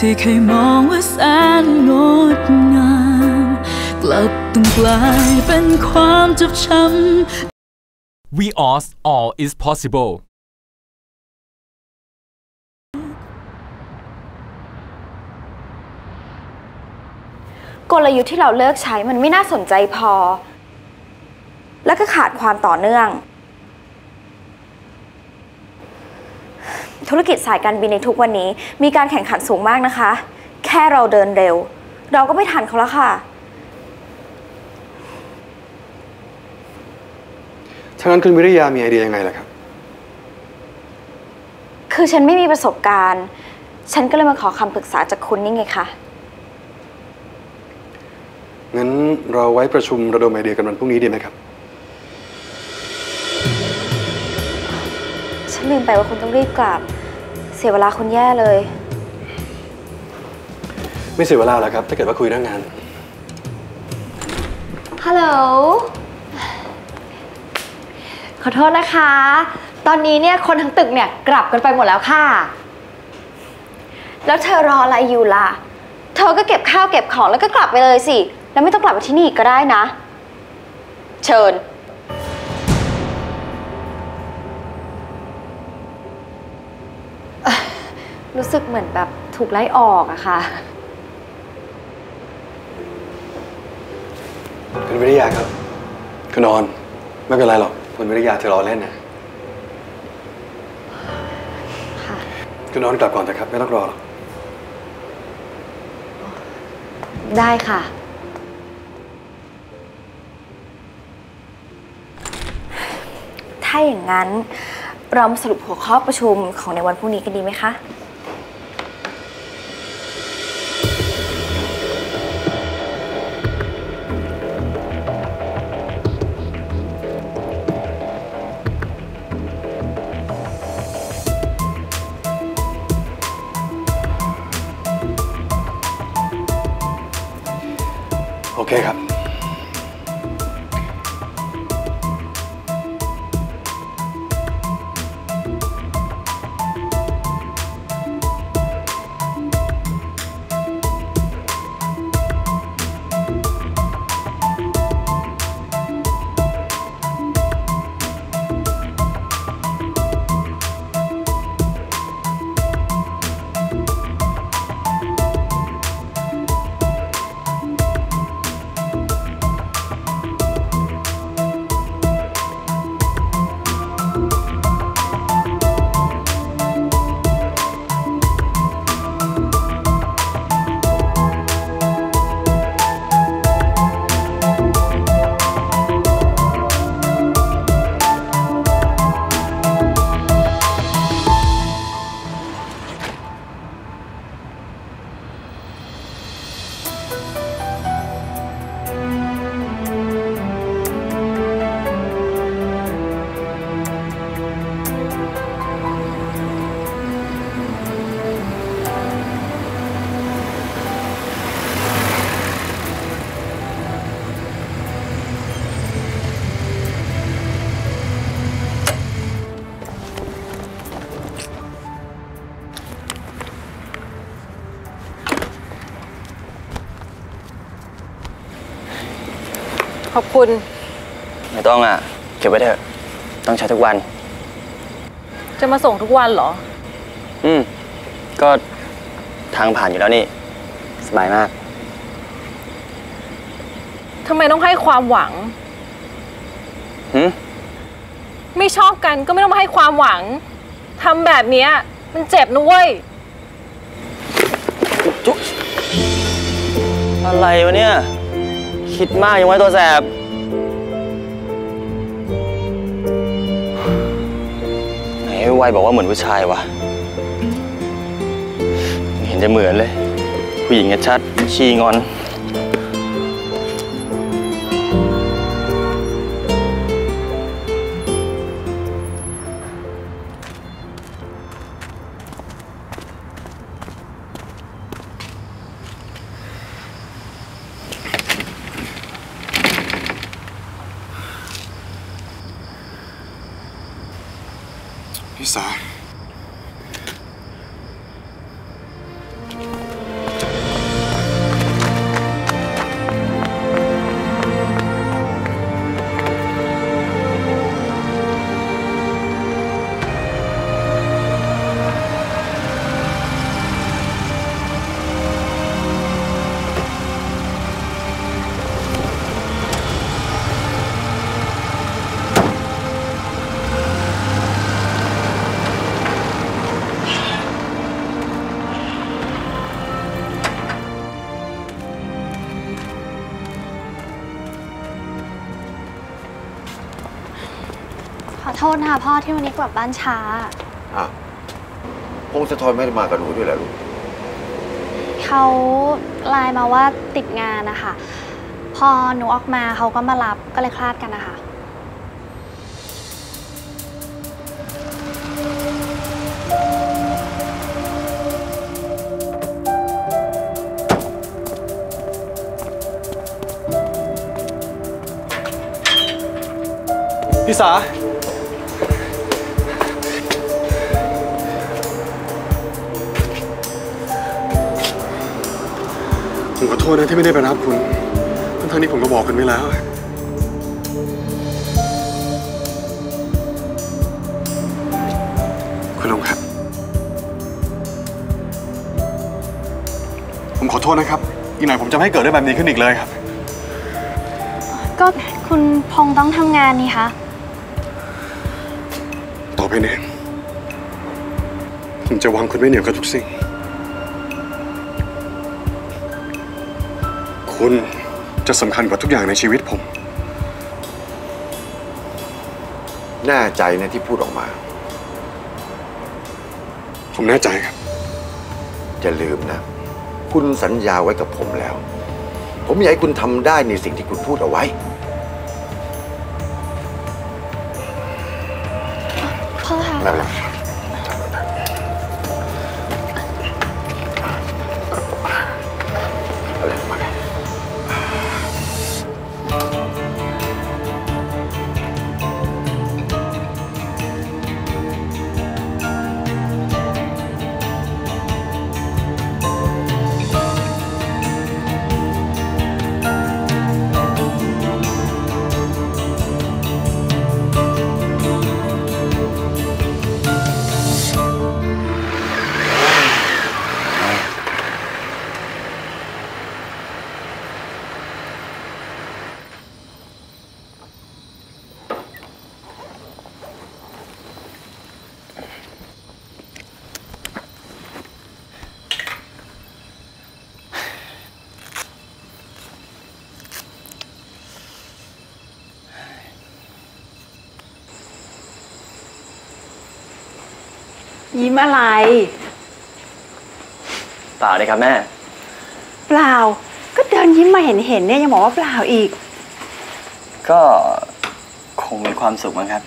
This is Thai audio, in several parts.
ที่เคยมองว่าแสนงดงามกลับต้องกลายเป็นความเจ็บช้ำ We are all is possibleกลยุทธ์ที่เราเลิกใช้มันไม่น่าสนใจพอและก็ขาดความต่อเนื่องธุรกิจสายการบินในทุกวันนี้มีการแข่งขันสูงมากนะคะแค่เราเดินเร็วเราก็ไม่ทันเขาแล้วค่ะถ้างั้นคุณวิริยามีไอเดียยังไงล่ะครับคือฉันไม่มีประสบการณ์ฉันก็เลยมาขอคำปรึกษาจากคุณนี่ไงคะงั้นเราไว้ประชุมระดมไอเดียกันวันพรุ่งนี้ดีไหมครับฉันลืมไปว่าคุณต้องรีบกลับเสียเวลาคุณแย่เลยไม่เสียเวลาหรอกครับถ้าเกิดว่าคุยเรื่องงานฮัลโหลขอโทษนะคะตอนนี้เนี่ยคนทั้งตึกเนี่ยกลับกันไปหมดแล้วค่ะแล้วเธอรออะไรอยู่ล่ะเธอก็เก็บข้าวเก็บของแล้วก็กลับไปเลยสิแล้วไม่ต้องกลับมาที่นี่ก็ได้นะเชิญรู้สึกเหมือนแบบถูกไล่ออกอะค่ะคุณวิริยาครับคุณนอนไม่เป็นไรหรอกคุณวิริยาเธอรอเล่นนะคุณนอนกลับก่อนนะครับไม่ต้องรอหรอกได้ค่ะถ้าอย่างนั้นเราสรุปหัวข้อประชุมของในวันพรุ่งนี้กันดีไหมคะโอเคครับขอบคุณไม่ต้องอ่ะเก็บไว้เถอะต้องใช้ทุกวันจะมาส่งทุกวันเหรอก็ทางผ่านอยู่แล้วนี่สบายมากทำไมต้องให้ความหวังไม่ชอบกันก็ไม่ต้องมาให้ความหวังทำแบบนี้มันเจ็บนะเว้ยอะไรวะเนี่ยคิดมากยังไว้ตัวแสบไหนไวบอกว่าเหมือนผู้ชายวะเห็นจะเหมือนเลยผู้หญิงชัดชี้งอนพี่สา โทษนะคะพ่อที่วันนี้กลับบ้านช้าพงศธรไม่ได้มากับหนูด้วยเหรอลูกเขาไลน์มาว่าติดงานนะคะพอหนูออกมาเขาก็มารับก็เลยคลาดกันนะคะพี่สาผมขอโทษนะที่ไม่ได้ไปรับคุณทั้งนี้ผมก็บอกคุณไว้แล้วคุณลุงครับผมขอโทษนะครับอีกหน่อยผมจะไม่ให้เกิดเรื่องแบบนี้ขึ้นอีกเลยครับก็คุณพงษ์ต้องทำงานนี่คะต่อไปนี้ผมจะวางคุณไว้เหนือกับทุกสิ่งคุณจะสำคัญกว่าทุกอย่างในชีวิตผมแน่ใจนะที่พูดออกมาผมแน่ใจครับจะลืมนะคุณสัญญาไว้กับผมแล้วผมอยากให้คุณทำได้ในสิ่งที่คุณพูดเอาไว้พ่อค่ะยิ้มอะไรเปล่าเลยครับแม่เปล่าก็เดินยิ้มมาเห็นเนี่ยยังบอกว่าเปล่าอีกก็คงมีความสุขมั้งครับ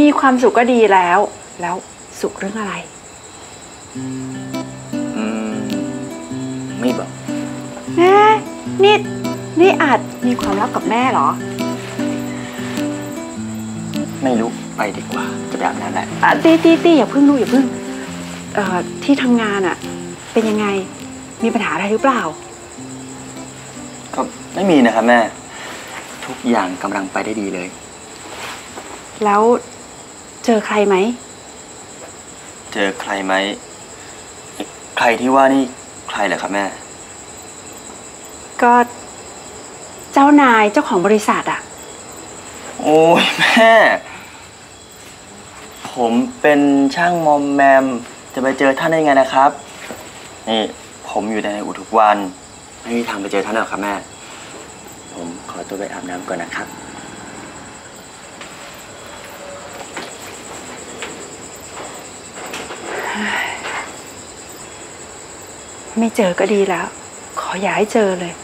มีความสุขก็ดีแล้วสุขเรื่องอะไรไม่บอกแม่นี่อาจมีความลับกับแม่เหรอไม่รู้ไปดีกว่าจะแบบนั้นแหละตี้อย่าพึ่งลูกอย่าพึ่งที่ทำงานอ่ะเป็นยังไงมีปัญหาอะไรหรือเปล่าก็ไม่มีนะครับแม่ทุกอย่างกำลังไปได้ดีเลยแล้วเจอใครไหมใครที่ว่านี่ใครเหรอครับแม่ก็เจ้านายเจ้าของบริษัทอ่ะโอ้ยแม่ผมเป็นช่างมอมแมมจะไปเจอท่านได้ไงนะครับนี่ผมอยู่ในอุทุกวันไม่มีทางไปเจอท่านหรอกครับแม่ผมขอตัวไปอาบน้ำก่อนนะครับไม่เจอก็ดีแล้วขออย่าให้เจอเลย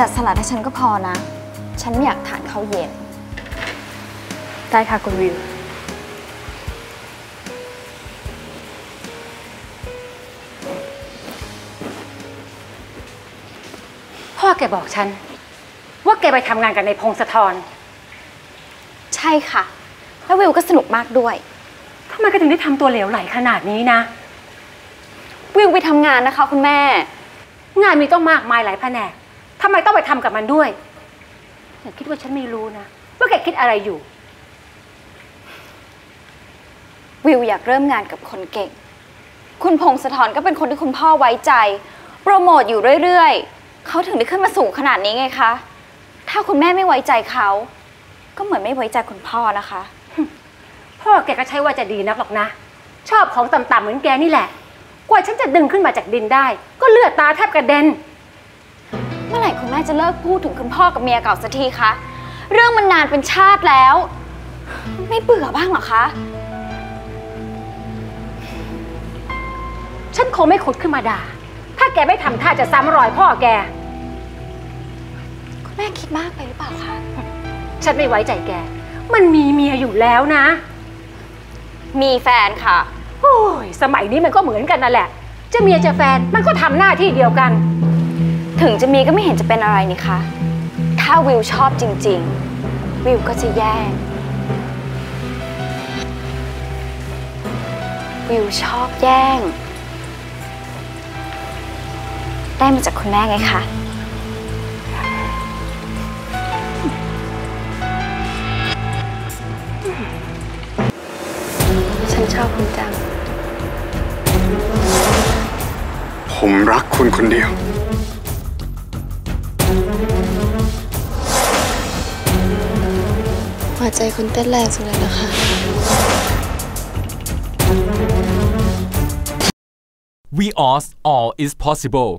จัดสลัดให้ฉันก็พอนะฉันไม่อยากทานข้าวเย็นได้ค่ะคุณวิวพ่อแกบอกฉันว่าแกไปทำงานกับนายพงศธรใช่ค่ะแล้ววิวก็สนุกมากด้วยทำไมแกถึงได้ทำตัวเหลวไหลขนาดนี้นะวิวไปทำงานนะคะคุณแม่งานมีต้องมากมายหลายแผนกทำไมต้องไปทำกับมันด้วยอย่าคิดว่าฉันไม่รู้นะว่าแกคิดอะไรอยู่วิวอยากเริ่มงานกับคนเก่งคุณพงศธรก็เป็นคนที่คุณพ่อไว้ใจโปรโมทอยู่เรื่อยๆเขาถึงได้ขึ้นมาสูงขนาดนี้ไงคะถ้าคุณแม่ไม่ไว้ใจเขาก็เหมือนไม่ไว้ใจคุณพ่อนะคะ พ่อแกก็ใช่ว่าจะดีนักหรอกนะชอบของต่ำๆเหมือนแกนี่แหละกว่าฉันจะดึงขึ้นมาจากดินได้ก็เลือดตาแทบกระเด็นเมื่อไหร่คุณแม่จะเลิกพูดถึงคุณพ่อกับเมียเก่าสักทีคะเรื่องมันนานเป็นชาติแล้วไม่เบื่อบ้างหรอคะฉันคงไม่ขุดขึ้นมาด่าถ้าแกไม่ทำท่าจะซ้ำรอยพ่อแกคุณแม่คิดมากไปหรือเปล่าคะฉันไม่ไว้ใจแกมันมีเมียอยู่แล้วนะมีแฟนค่ะโอ้ยสมัยนี้มันก็เหมือนกันนั่นแหละจะเมียจะแฟนมันก็ทำหน้าที่เดียวกันถึงจะมีก็ไม่เห็นจะเป็นอะไรนี่คะถ้าวิวชอบจริงๆวิวก็จะแย่งวิวชอบแย่งได้มาจากคุณแม่ไงคะฉันชอบคุณจังผมรักคุณคนเดียวหัวใจคุณเต้นแรงสุดเลยนะคะWe Oz All is possible